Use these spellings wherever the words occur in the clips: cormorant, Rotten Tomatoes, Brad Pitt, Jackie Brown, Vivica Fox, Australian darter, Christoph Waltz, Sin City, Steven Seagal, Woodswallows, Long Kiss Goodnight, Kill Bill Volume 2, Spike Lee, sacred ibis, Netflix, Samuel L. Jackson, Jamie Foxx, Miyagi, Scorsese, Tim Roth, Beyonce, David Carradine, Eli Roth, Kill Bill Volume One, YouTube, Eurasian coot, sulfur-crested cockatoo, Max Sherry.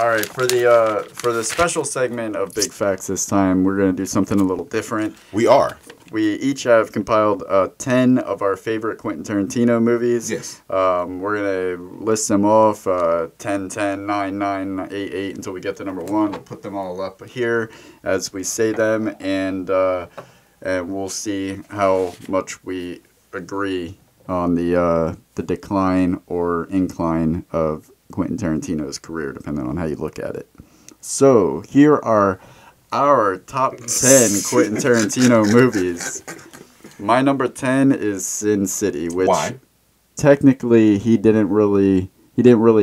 All right, for the special segment of Big Facts this time, we're going to do something a little different. We are. We each have compiled 10 of our favorite Quentin Tarantino movies. Yes. We're going to list them off, 10, 10, 9, 9, 8, 8, until we get to number 1. We'll put them all up here as we say them, and we'll see how much we agree on the decline or incline of Quentin Tarantino's career, depending on how you look at it. So here are our top 10 Quentin Tarantino movies. My number 10 is Sin City, which technically he didn't really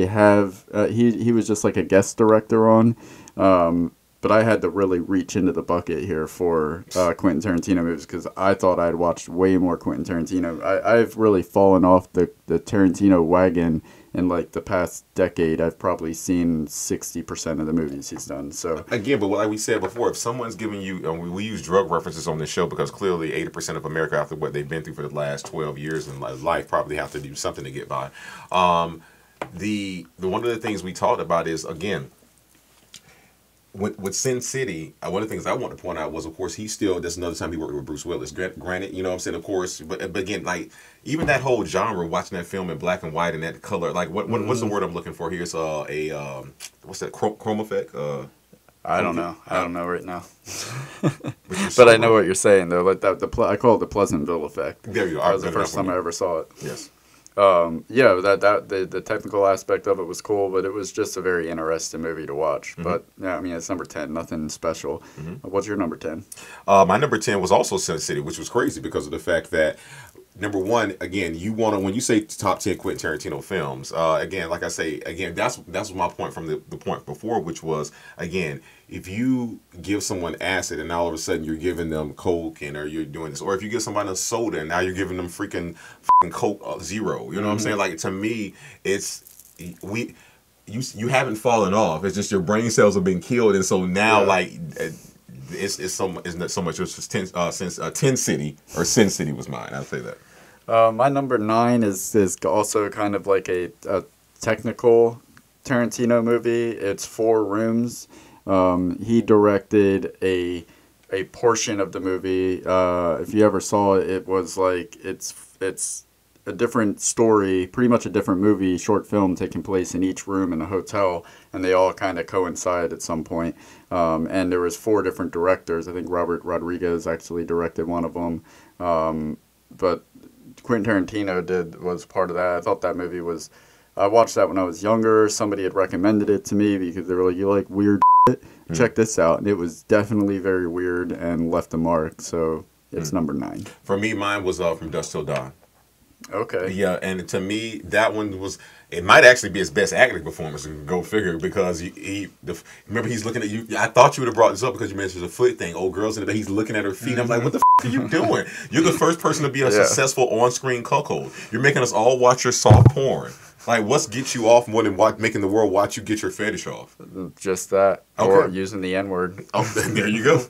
have. He was just like a guest director on. But I had to really reach into the bucket here for Quentin Tarantino movies because I thought I'd watched way more Quentin Tarantino. I've really fallen off the Tarantino wagon in like the past decade. I've probably seen 60% of the movies he's done. So again, but like we said before, if someone's giving you, we use drug references on this show because clearly 80% of America, after what they've been through for the last 12 years in life, probably have to do something to get by. One of the things we talked about is, again, With Sin City, one of the things I want to point out was, of course, he still, that's another time he worked with Bruce Willis. Granted, you know what I'm saying, of course, but again, like, even that whole genre, watching that film in black and white and that color, like, what's the word I'm looking for here? It's what's that, chrome effect? I don't know. I don't know right now. But I know what you're saying, though. Like that, I call it the Pleasantville effect. There you are. That was the first time I ever saw it. Yes. Yeah, the technical aspect of it was cool, but it was just a very interesting movie to watch. Mm-hmm. But yeah, I mean, it's number 10, nothing special. Mm-hmm. What's your number 10? My number 10 was also Sin City, which was crazy because of the fact that, number one, again, you want to, when you say top 10 Quentin Tarantino films, again, like I say, again, that's my point from the point before, which was, again, if you give someone acid and now all of a sudden you're giving them coke or you're doing this, or if you give somebody a soda and now you're giving them freaking coke zero, you know what I'm saying? Like, to me, it's, you haven't fallen off. It's just your brain cells have been killed. And so now, like, Sin City was mine. I'll say that. My number 9 is also kind of like a technical Tarantino movie. It's Four Rooms. He directed a portion of the movie. If you ever saw it, it was like it's a different story, pretty much a different movie, short film taking place in each room in a hotel, and they all kind of coincide at some point. And there was 4 different directors. I think Robert Rodriguez actually directed one of them. But Quentin Tarantino was part of that. I thought that movie was, I watched that when I was younger. Somebody had recommended it to me because they were like, "You like weird shit? Check this out." And it was definitely very weird and left a mark. So it's number 9. For me, mine was From Dusk Till Dawn. Okay. Yeah, and to me, that one was, it might actually be his best acting performance, go figure, because remember he's looking at you. I thought you would have brought this up because you mentioned the foot thing. Old girl's in the bed, he's looking at her feet. I'm like, what the f are you doing? You're the first person to be a successful on-screen cuckold. You're making us all watch your soft porn. Like, what's get you off more than making the world watch you get your fetish off? Just that. Okay. Or using the N-word. Oh, there you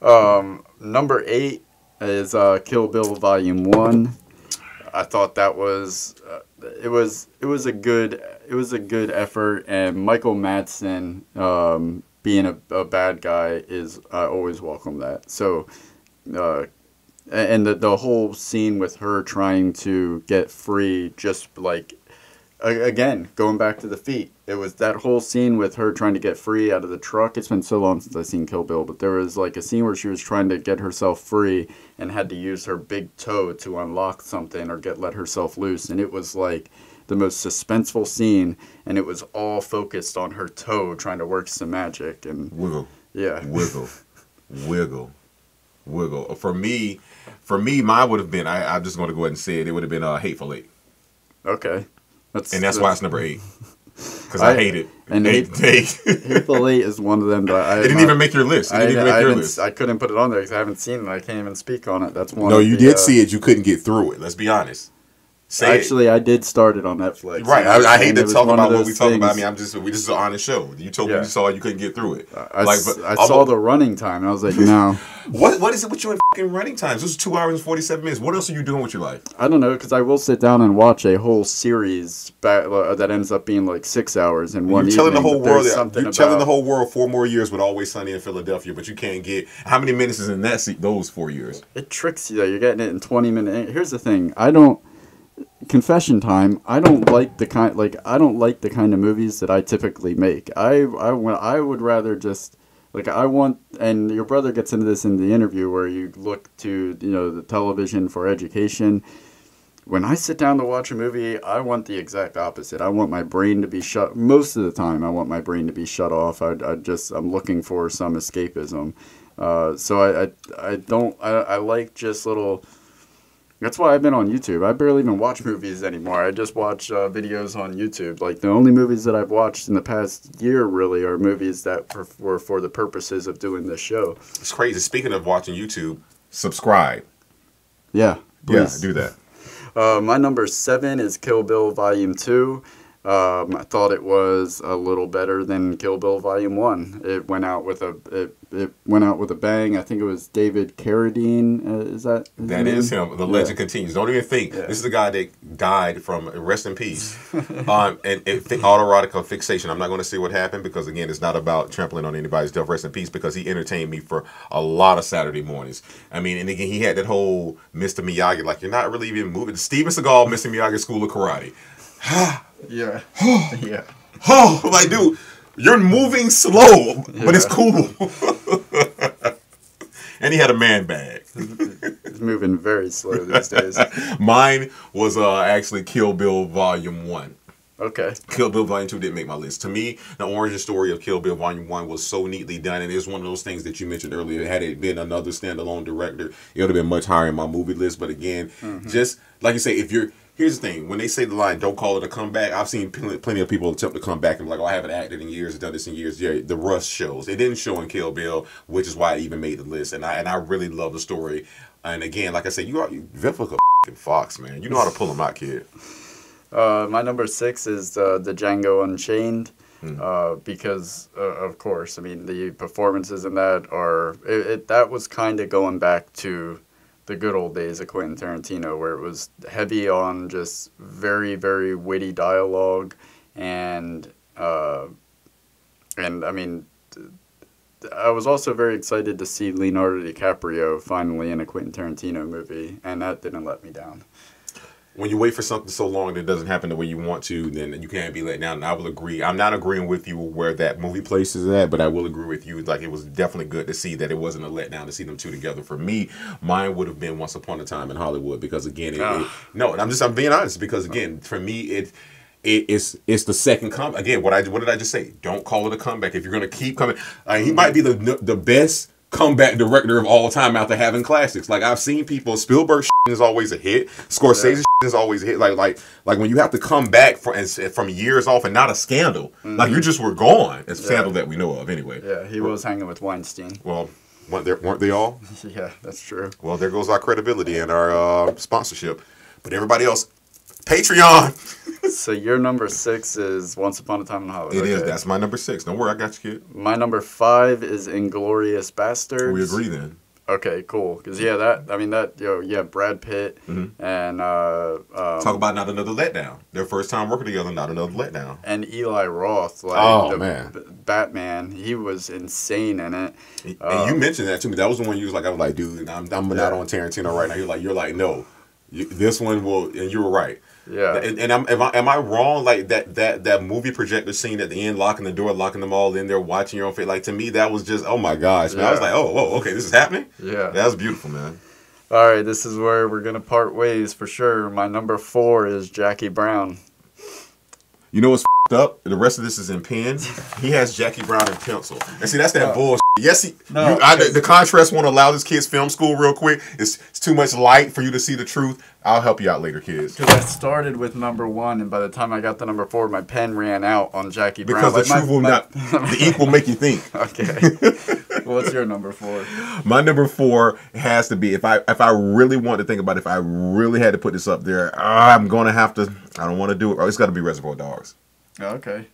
go. Number 8 is Kill Bill Volume 1. I thought that was it was a good effort, and Michael Madsen being a bad guy is, I always welcome that. So and the whole scene with her trying to get free, just like, again, going back to the feet, it was that whole scene with her trying to get free out of the truck. It's been so long since I've seen Kill Bill, but there was like a scene where she was trying to get herself free and had to use her big toe to unlock something or let herself loose. And it was like the most suspenseful scene, and it was all focused on her toe trying to work some magic. And wiggle. Yeah. Wiggle. Wiggle. Wiggle. For me, mine would have been, I'm just going to go ahead and say it, it would have been Hateful Eight. Okay. That's why it's number 8. Because I hate it. And Hateful Eight is one of them that I... It didn't even make your list. I couldn't put it on there because I haven't seen it. I can't even speak on it. That's one. No, you did see it. You couldn't get through it. Let's be honest. Actually, I did start it on Netflix. Right. I hate to talk about what we talk about. I mean, we just an honest show. You told me you saw it, you couldn't get through it. I saw the running time, and I was like, no. What is it with you and fucking running times? This is 2 hours and 47 minutes. What else are you doing with your life? I don't know, because I will sit down and watch a whole series that ends up being like 6 hours in one evening. You're telling the whole world that 4 more years with Always Sunny in Philadelphia, but you can't get how many minutes is in that seat? Those 4 years. It tricks you though. You're getting it in 20 minutes. Here's the thing. Confession time. I don't like the kind of movies that I typically make. I would rather just like I want. And your brother gets into this in the interview where you look to the television for education. When I sit down to watch a movie, I want the exact opposite. I want my brain to be shut. Most of the time, I want my brain to be shut off. I'm looking for some escapism. So I like just little. That's why I've been on YouTube. I barely even watch movies anymore. I just watch videos on YouTube. Like, the only movies that I've watched in the past year, really, are movies that were for the purposes of doing this show. It's crazy. Speaking of watching YouTube, subscribe. Yeah. Please. Yeah, do that. My number 7 is Kill Bill Volume 2. I thought it was a little better than Kill Bill Volume 1. It went out with a bang. I think it was David Carradine. Is that his name? The legend continues. Don't even think. Yeah. This is the guy that died from rest in peace. and autoerotic fixation. I'm not going to say what happened because, again, it's not about trampling on anybody's death. Rest in peace, because he entertained me for a lot of Saturday mornings. I mean, and again, he had that whole Mr. Miyagi, like, you're not really even moving. Steven Seagal, Mr. Miyagi, School of Karate. Yeah. Yeah. Oh, like, dude, you're moving slow, but it's cool. And he had a man bag. He's moving very slow these days. Mine was actually Kill Bill Volume 1. Okay. Kill Bill Volume 2 didn't make my list. To me, the origin story of Kill Bill Volume 1 was so neatly done, and it's one of those things that you mentioned earlier. Had it been another standalone director, it would have been much higher in my movie list. But again, just like you say, here's the thing. When they say the line, don't call it a comeback, I've seen plenty of people attempt to come back and be like, oh, I haven't acted in years, done this in years. Yeah, the rust shows. It didn't show in Kill Bill, which is why it even made the list. And I really love the story. And again, like I said, you Vivica Fox, man. You know how to pull him out, kid. My number 6 is the Django Unchained. Because, of course, I mean, the performances in that are... That was kind of going back to... the good old days of Quentin Tarantino, where it was heavy on just very, very witty dialogue, and I mean, I was also very excited to see Leonardo DiCaprio finally in a Quentin Tarantino movie, and that didn't let me down. When you wait for something so long that it doesn't happen the way you want to, then you can't be let down. And I will agree. I'm not agreeing with you where that movie places at, but I will agree with you. Like, it was definitely good to see that it wasn't a letdown to see them two together. For me, mine would have been Once Upon a Time in Hollywood, because again, I'm being honest, because again, for me, it's the second comeback. Again, what did I just say? Don't call it a comeback if you're gonna keep coming. He might be the best comeback director of all time after having classics. Like, I've seen people, Spielberg is always a hit. Scorsese is always a hit. Like when you have to come back from years off and not a scandal. Like, you just were gone. It's a scandal that we know of anyway. Yeah, he was hanging with Weinstein. Well, weren't they all? Yeah, that's true. Well, there goes our credibility and our sponsorship. But everybody else, Patreon. So your number 6 is Once Upon a Time in Hollywood. It is. That's my number 6. Don't worry, I got you, kid. My number 5 is Inglorious Bastards. We agree then. Okay, cool. Because Brad Pitt and talk about not another letdown. Their first time working together, not another letdown. And Eli Roth, Batman, he was insane in it. And you mentioned that to me. That was the one you was like, I was like, dude, I'm not on Tarantino right now. You're like, no, this one will, and you were right. Yeah, and am I wrong? Like that movie projector scene at the end, locking the door, locking them all in there, watching your own face. Like, to me, that was just, oh my gosh, man! Yeah. I was like, oh, whoa, okay, this is happening. Yeah, that was beautiful, man. All right, this is where we're gonna part ways for sure. My number 4 is Jackie Brown. You know what's f***ed up? The rest of this is in pens. He has Jackie Brown in pencil, and see, that's that bullshit. Yes, the contrast won't allow this kid's film school real quick. It's too much light for you to see the truth. I'll help you out later, kids. Because I started with number 1, and by the time I got to number 4, my pen ran out on Jackie Brown. Because the truth will not... the ink will make you think. Okay. What's your number four? My number four has to be, if I really want to think about it, if I really had to put this up there, I'm going to have to, I don't want to do it. It's got to be Reservoir Dogs. Okay.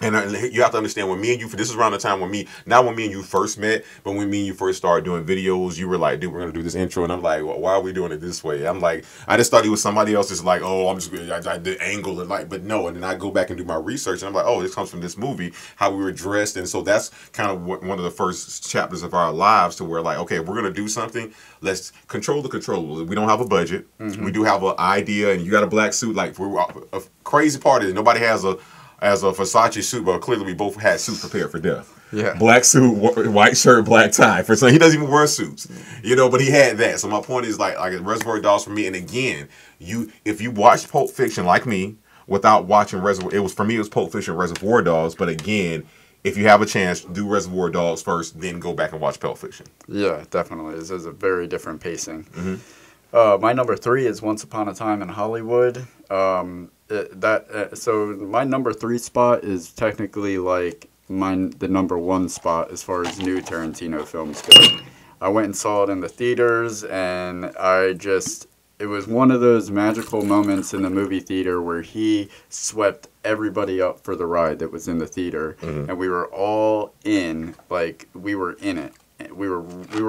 And you have to understand, when me and you, this is around the time when me, not when me and you first met, but when me and you first started doing videos, you were like, dude, we're going to do this intro. And I'm like, well, why are we doing it this way? I'm like, I just thought it was somebody else that's like, oh, I'm just, I did angle and like, but no. And then I go back and do my research and I'm like, oh, this comes from this movie, how we were dressed. And so that's kind of one of the first chapters of our lives to where like, okay, if we're going to do something, let's control the controllables. We don't have a budget. Mm-hmm. We do have an idea and you got a black suit. Like, we're a crazy part is nobody has a Versace suit, but clearly we both had suits prepared for death. Yeah. Black suit, white shirt, black tie. For some, he doesn't even wear suits, you know, but he had that. So my point is like Reservoir Dogs for me. And again, if you watched Pulp Fiction like me without watching Reservoir, for me it was Pulp Fiction, Reservoir Dogs. But again, if you have a chance, do Reservoir Dogs first, then go back and watch Pulp Fiction. Yeah, definitely. This is a very different pacing. Mm-hmm. My number three is Once Upon a Time in Hollywood. So my number three spot is technically like the number one spot as far as new Tarantino films go. I went and saw it in the theaters, and it was one of those magical moments in the movie theater where he swept everybody up for the ride that was in the theater. Mm-hmm. And we were all in, like, we were in it. We were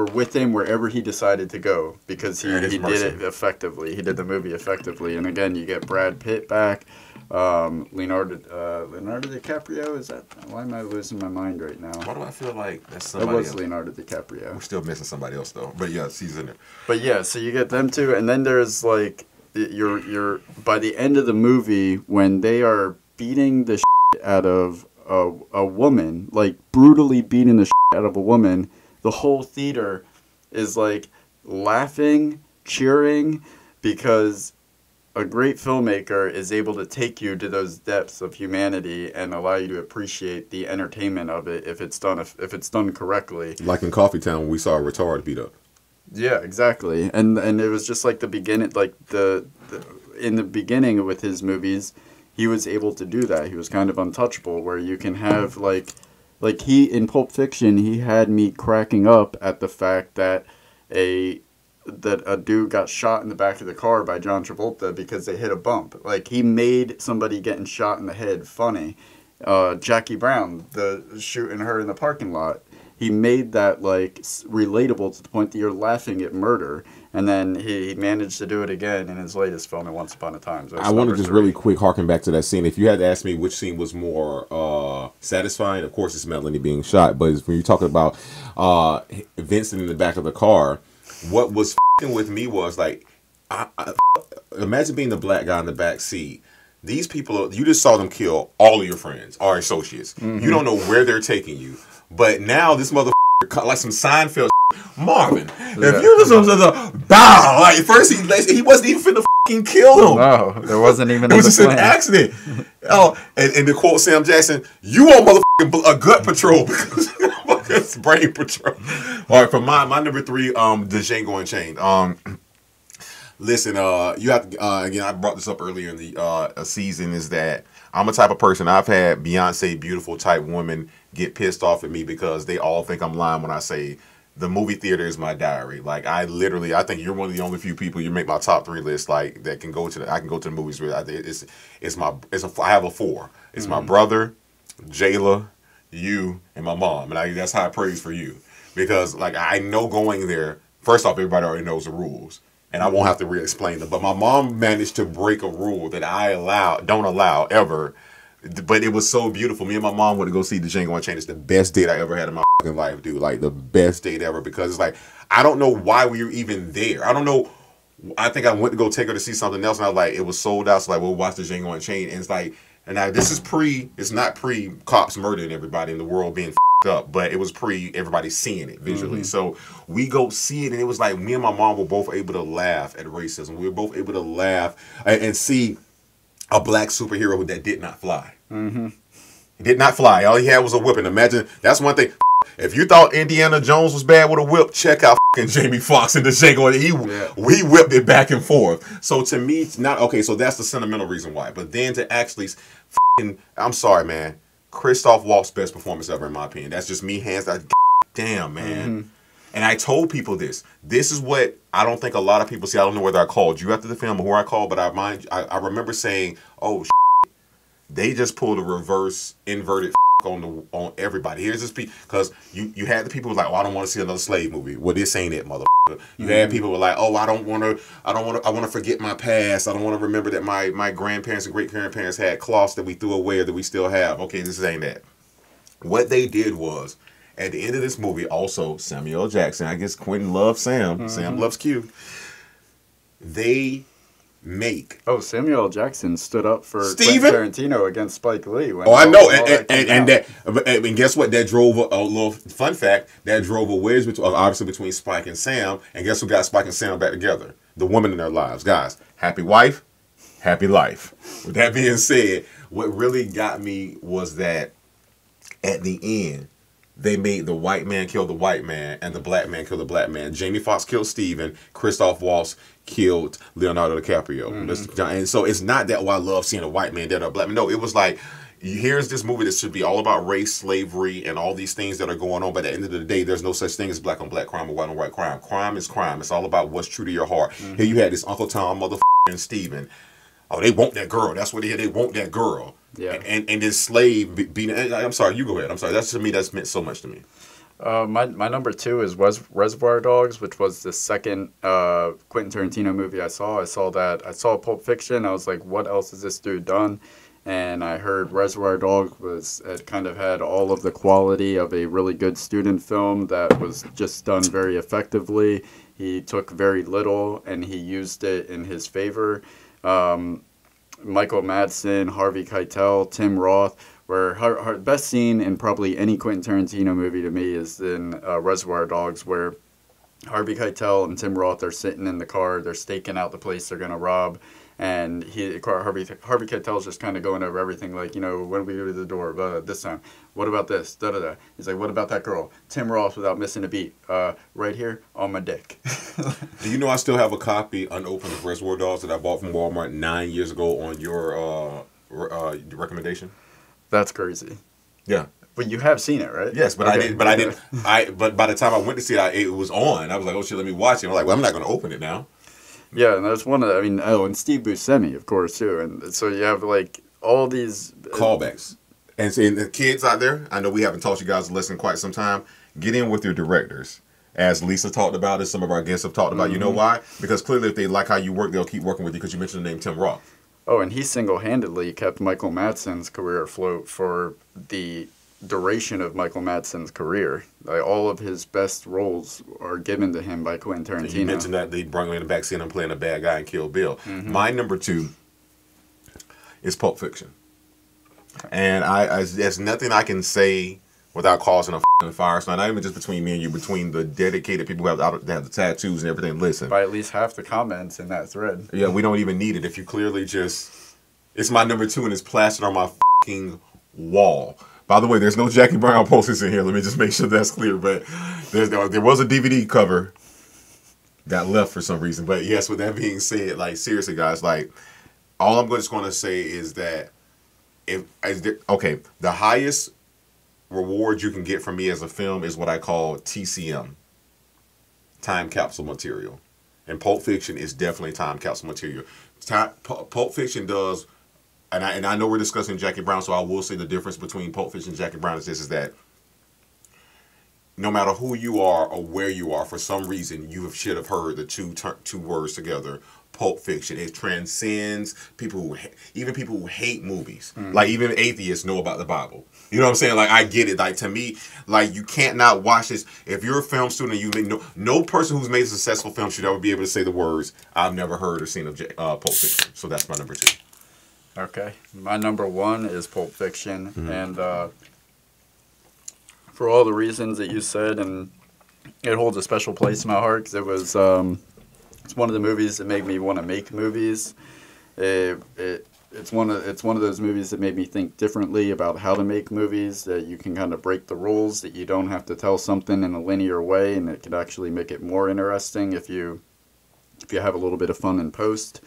with him wherever he decided to go, because he did it effectively. He did the movie effectively. And again, you get Brad Pitt back, Leonardo DiCaprio. Is that, why am I losing my mind right now? Why do I feel like that's somebody else? It was Leonardo DiCaprio. We're still missing somebody else though. But yeah, he's in it. But yeah, so you get them two, and then there's like you're by the end of the movie when they are beating the shit out of a woman, like brutally beating the shit out of a woman. The whole theater is like laughing, cheering, because a great filmmaker is able to take you to those depths of humanity and allow you to appreciate the entertainment of it if it's done correctly. Like in Coffeetown, when we saw a retard beat up. Yeah, exactly, and it was just like the beginning, like in the beginning with his movies, he was able to do that. He was kind of untouchable, where you can have like. Like in Pulp Fiction, he had me cracking up at the fact that a dude got shot in the back of the car by John Travolta because they hit a bump. Like, he made somebody getting shot in the head funny. Jackie Brown, shooting her in the parking lot. He made that like relatable to the point that you're laughing at murder. And then he managed to do it again in his latest film, Once Upon a Time. So I want to just really quick harken back to that scene. If you had to ask me which scene was more satisfying, of course it's Melanie being shot. But when you're talking about Vincent in the back of the car, what was f***ing with me was like, I imagine being the black guy in the back seat. These people, you just saw them kill all of your friends, our associates. Mm-hmm. You don't know where they're taking you. But now this mother like some Seinfeld Marvin. Yeah. If you listen to the bow, like first he wasn't even finna fucking kill him. No, there wasn't even. It was just an accident. Oh, and to quote Sam Jackson, "You are motherfucking a gut patrol because it's brain patrol." All right, for my number three, the Django Unchained. Listen, you have to, again. I brought this up earlier in the season. Is that I'm a type of person. I've had Beyonce, beautiful type woman, get pissed off at me because they all think I'm lying when I say the movie theater is my diary. Like, I think you're one of the only few people, you make my top three list, like, that can go to the movies with. I have a four. It's my brother, Jayla, you, and my mom, and that's high praise for you, because like, I know going there, first off, everybody already knows the rules, and I won't have to re-explain them. But my mom managed to break a rule that I don't allow ever. But it was so beautiful. Me and my mom went to go see the Django Unchained. It's the best date I ever had in my fucking life, dude. Like, the best date ever, because it's like, I don't know why we were even there. I don't know. I think I went to go take her to see something else, and I was like, it was sold out. So like, we'll watch the Django Unchained, and it's like, and now this is pre. It's not pre cops murdering everybody in the world being fucked up, but it was pre everybody seeing it visually. Mm-hmm. So we go see it, and it was like me and my mom were both able to laugh at racism. We were both able to laugh and see a black superhero that did not fly. Mm-hmm. He did not fly. All he had was a whip. And imagine, that's one thing. If you thought Indiana Jones was bad with a whip, check out Jamie Foxx and the Django. We whipped it back and forth. So to me, it's not okay. So that's the sentimental reason why. But then to actually, I'm sorry, man. Christoph Waltz, best performance ever in my opinion. That's just me, hands down. damn, man. Mm-hmm. And I told people this. This is what I don't think a lot of people see. I don't know whether I called you after the film or who I called, but I remember saying, oh, they just pulled a reverse inverted on everybody. Here's this piece. Because you had the people who were like, oh, I don't want to see another slave movie. Well, this ain't it, motherfucker. You had people who were like, oh, I want to forget my past. I don't want to remember that my grandparents and great-grandparents had cloths that we threw away or that we still have. Okay, this ain't that. What they did was, at the end of this movie, also Samuel L. Jackson, I guess Quentin loves Sam. Mm-hmm. Sam loves Q. They make... Oh, Samuel L. Jackson stood up for Quentin Tarantino against Spike Lee. Oh, I know. And guess what? That drove a little fun fact. That drove a wedge, obviously, between Spike and Sam. And guess who got Spike and Sam back together? The woman in their lives. Guys, happy wife, happy life. With that being said, what really got me was that at the end, they made the white man kill the white man and the black man kill the black man. Jamie Foxx killed Steven. Christoph Waltz killed Leonardo DiCaprio. Mm-hmm. And so it's not that, oh, I love seeing a white man dead or a black man. No, it was like, here's this movie that should be all about race, slavery, and all these things that are going on. But at the end of the day, there's no such thing as black on black crime or white on white crime. Crime is crime. It's all about what's true to your heart. Mm-hmm. Here you had this Uncle Tom motherfucking Steven. Oh, they want that girl. That's what they had. They want that girl. Yeah, and this slave being. I'm sorry, you go ahead. I'm sorry. That's to me. That's meant so much to me. My number two is Reservoir Dogs, which was the second Quentin Tarantino movie I saw. I saw Pulp Fiction. I was like, what else has this dude done? And I heard Reservoir Dogs had all of the quality of a really good student film that was just done very effectively. He took very little and he used it in his favor. Michael Madsen, Harvey Keitel, Tim Roth, where her best scene in probably any Quentin Tarantino movie to me is in Reservoir Dogs, where Harvey Keitel and Tim Roth are sitting in the car, they're staking out the place they're going to rob, and Harvey Keitel's just kind of going over everything, like, you know, when we go to the door, this time, what about this, da-da-da, he's like, what about that girl, Tim Roth without missing a beat, right here, on my dick. Do you know I still have a copy unopened of Reservoir Dogs that I bought from Walmart 9 years ago on your recommendation? That's crazy. Yeah. But you have seen it, right? Yes, but okay. But by the time I went to see it, it was on. I was like, oh shit, let me watch it. I'm like, well, I'm not going to open it now. Yeah, and that's one of the, and Steve Buscemi, of course, too. And so you have, like, all these... callbacks. And the kids out there, I know we haven't taught you guys a lesson quite some time. Get in with your directors. As Lisa talked about, as some of our guests have talked about. Mm-hmm. You know why? Because clearly if they like how you work, they'll keep working with you because you mentioned the name Tim Roth. Oh, and he single-handedly kept Michael Madsen's career afloat for the duration of Michael Madsen's career. Like, all of his best roles are given to him by Quentin Tarantino. So you mentioned that they brought me in the back scene and playing a bad guy in Kill Bill. Mm-hmm. My number two is Pulp Fiction. And there's nothing I can say without causing a fire. It's not even just between me and you, between the dedicated people who have the tattoos and everything. Listen. By at least half the comments in that thread. Yeah, we don't even need it. If you clearly just... It's my number two and it's plastered on my fucking wall. By the way, there's no Jackie Brown posters in here. Let me just make sure that's clear. But there was a DVD cover that left for some reason. But yes, with that being said, like, seriously, guys, like, all I'm just going to say is that the highest reward you can get from me as a film is what I call TCM, time capsule material. And Pulp Fiction is definitely time capsule material. Pulp Fiction does... And I know we're discussing Jackie Brown, so I will say the difference between Pulp Fiction and Jackie Brown is that no matter who you are or where you are, for some reason, you should have heard the two words together, Pulp Fiction. It transcends people who, even people who hate movies. Mm. Like, even atheists know about the Bible. You know what I'm saying? Like, I get it. Like, to me, like, you can't not watch this. If you're a film student, no person who's made a successful film should ever be able to say the words, I've never heard or seen of Pulp Fiction. So that's my number two. Okay, my number one is Pulp Fiction, mm-hmm. and for all the reasons that you said, and it holds a special place in my heart because it was it's one of the movies that made me want to make movies. It's one of those movies that made me think differently about how to make movies. That you can kind of break the rules. That you don't have to tell something in a linear way, and it could actually make it more interesting if you have a little bit of fun in post.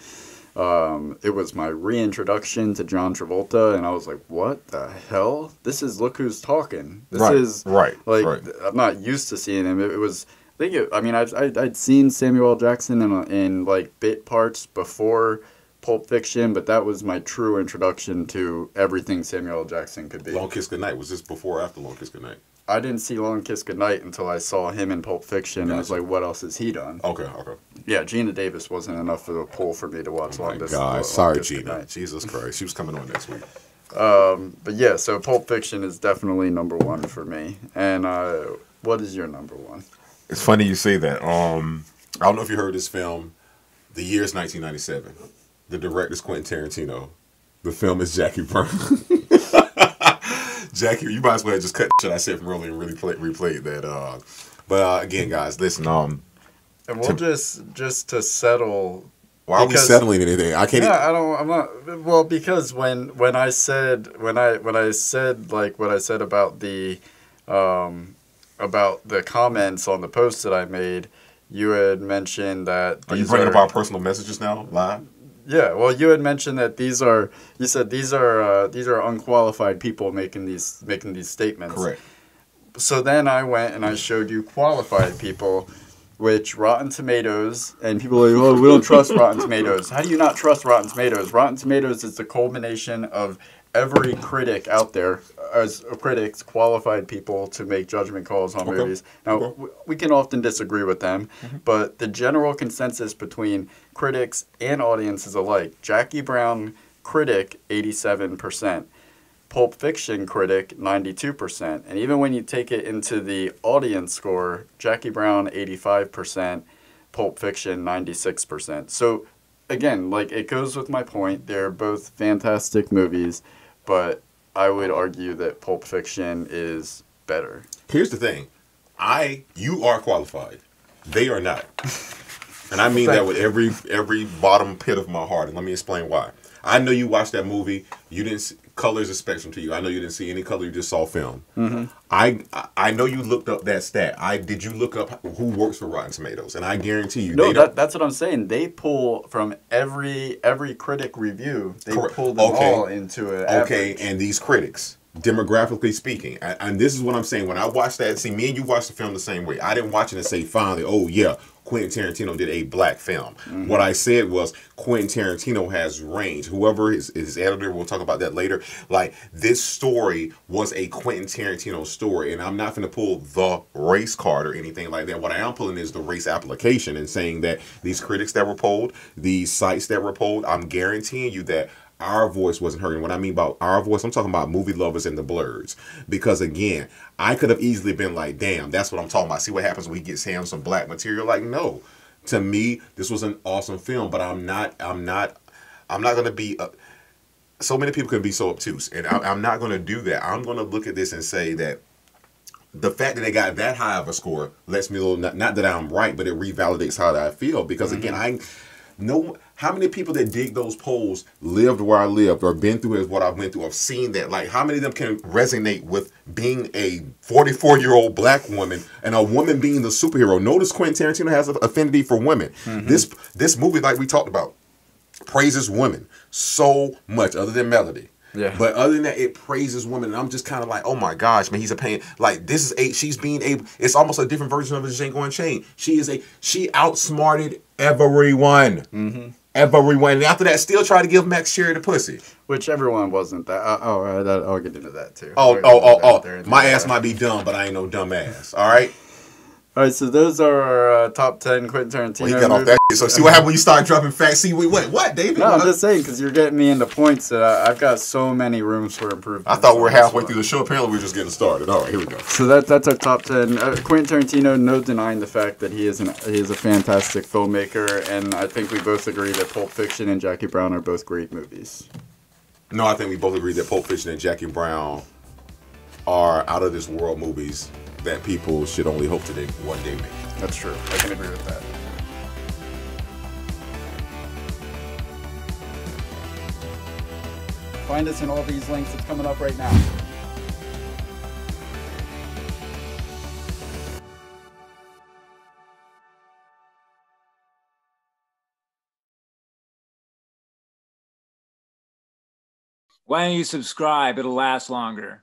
It was my reintroduction to John Travolta, and I was like, what the hell? This is Look Who's Talking. This is, like, I'm not used to seeing him. It was, I think, I'd seen Samuel L. Jackson in like, bit parts before Pulp Fiction, but that was my true introduction to everything Samuel L. Jackson could be. Long Kiss Goodnight. Was this before or after Long Kiss Goodnight? I didn't see Long Kiss Goodnight until I saw him in Pulp Fiction, and I was like, what else has he done? Okay, okay. Yeah, Gina Davis wasn't enough of a pull for me to watch Long Kiss Goodnight. Sorry, Gina. Jesus Christ. She was coming on next week. But yeah, so Pulp Fiction is definitely number one for me. And what is your number one? It's funny you say that. I don't know if you heard this film. The year is 1997. The director is Quentin Tarantino. The film is Jackie Brown. Jackie, you might as well just cut shit I said from earlier and really replayed that. But again, guys, listen. And we'll just to settle. Why are we settling anything? I can't. Yeah, I'm not. Well, because when I said like what I said about the comments on the post that I made, you had mentioned that. Are you bringing up our personal messages now, live? Yeah, well, you had mentioned that these are unqualified people making these statements. Correct. So then I went and I showed you qualified people, which Rotten Tomatoes, and people are like, well, we don't trust Rotten Tomatoes. How do you not trust Rotten Tomatoes? Rotten Tomatoes is the culmination of every critic out there, as critics, qualified people to make judgment calls on movies. Now, we can often disagree with them, but the general consensus between critics and audiences alike, Jackie Brown critic, 87%. Pulp Fiction critic, 92%. And even when you take it into the audience score, Jackie Brown, 85%. Pulp Fiction, 96%. So, again, like, it goes with my point. They're both fantastic movies, but I would argue that Pulp Fiction is better. Here's the thing. You are qualified. They are not. And I mean that with every bottom pit of my heart. And let me explain why. I know you watched that movie. You didn't see, color is a spectrum to you. I know you didn't see any color. You just saw film. I know you looked up that stat. Did you look up who works for Rotten Tomatoes? And I guarantee you. No, that's what I'm saying. They pull from every critic review. They pull them all into it. Okay, and these critics, demographically speaking, and this is what I'm saying. When I watched that, see, me and you watched the film the same way. I didn't watch it and say, finally, oh yeah, Quentin Tarantino did a black film. What I said was, Quentin Tarantino has range. Whoever his editor, we'll talk about that later. Like, this story was a Quentin Tarantino story, and I'm not going to pull the race card or anything like that. What I am pulling is the race application and saying that these critics that were polled, these sites that were polled, I'm guaranteeing you that our voice wasn't heard. And what I mean by our voice, I'm talking about movie lovers and the blurs. Because again, I could have easily been like, damn, that's what I'm talking about. See what happens when he gets him some black material. Like, no. To me, this was an awesome film, but I'm not going to be, so many people can be so obtuse. And I'm not going to do that. I'm going to look at this and say that the fact that they got that high of a score lets me know, not that I'm right, but it revalidates how I feel. Because again, how many people that dig those polls lived where I lived or been through is what I've been through? I've seen that. Like, how many of them can resonate with being a 44-year-old black woman and a woman being the superhero? Notice Quentin Tarantino has an affinity for women. This movie, like we talked about, praises women so much, other than Melody. Yeah. But other than that, it praises women. And I'm just kind of like, oh my gosh, man, he's a pain. Like, this is she's being able, it's almost a different version of a Django Unchained. She outsmarted everyone. Everyone. And after that, still try to give Max Sherry the pussy. Which everyone wasn't that. I'll get into that too. My ass might be dumb, but I ain't no dumb ass. All right? All right, so those are our top 10 Quentin Tarantino movies. Well, he got off that shit. So see what happened when you start dropping facts. See, we went, what, David? No, I'm just saying, because you're getting me into points that I've got so many rooms for improvement. I thought we were halfway through the show. Apparently, we were just getting started. All right, here we go. So that's our top 10. Quentin Tarantino, no denying the fact that he is a fantastic filmmaker, and I think we both agree that Pulp Fiction and Jackie Brown are both great movies. No, I think we both agree that Pulp Fiction and Jackie Brown are out-of-this-world movies that people should only hope today one day make. That's true. I can agree with that. Find us in all these links. It's coming up right now. Why don't you subscribe? It'll last longer.